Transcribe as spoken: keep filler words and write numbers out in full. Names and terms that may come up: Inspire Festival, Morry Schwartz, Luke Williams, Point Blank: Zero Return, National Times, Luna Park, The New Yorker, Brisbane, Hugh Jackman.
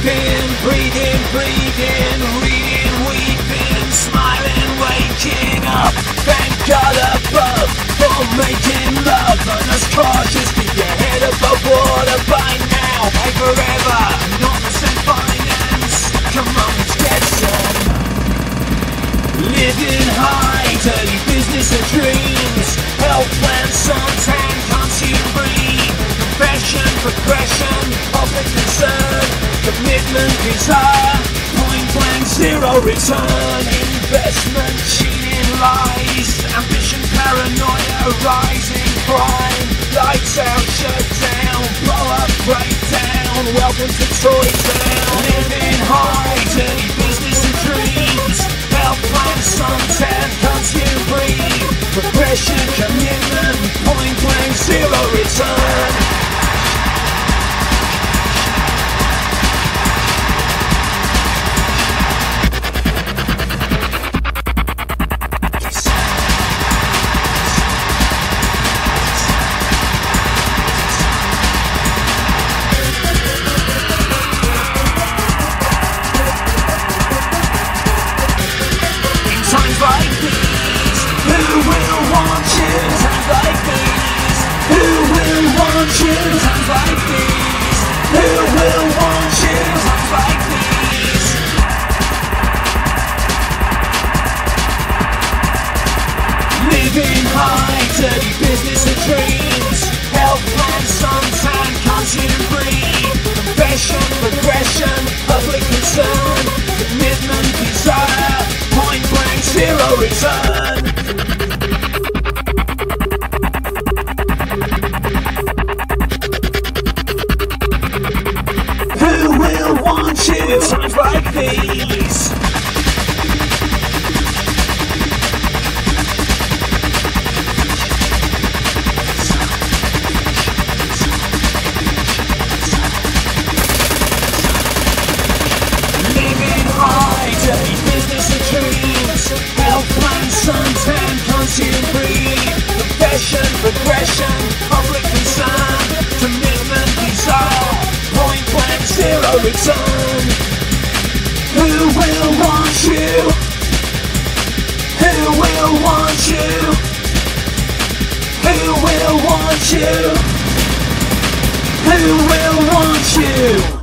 Weeping, breathing, breathing, reading, weeping, smiling, waking up. Thank God above for making love on us cautious. Keep your head above water by now and forever. Enormous and finance, come on, let's get some. Living high, dirty business and dreams. Health plans, suntan, can't see and breathe. Confession, progression, public concern. Commitment, desire, point blank, zero return. Investment, cheating, lies, ambition, paranoia, rising crime. Lights out, shut down, blow up, break down. Welcome to Toy Town. Living high, dirty business and dreams. Health plans, suntan, can't see and breathe. Progression, commitment, point blank, zero return. Living high, dirty business and dreams. Health plans, suntan, can't see and breathe. Confession, progression, public concern. Commitment, desire, point blank, zero return. Who will want you in times like these? Progression, public concern, commitment, desire, point blank, zero return. Who will want you? Who will want you? Who will want you? Who will want you?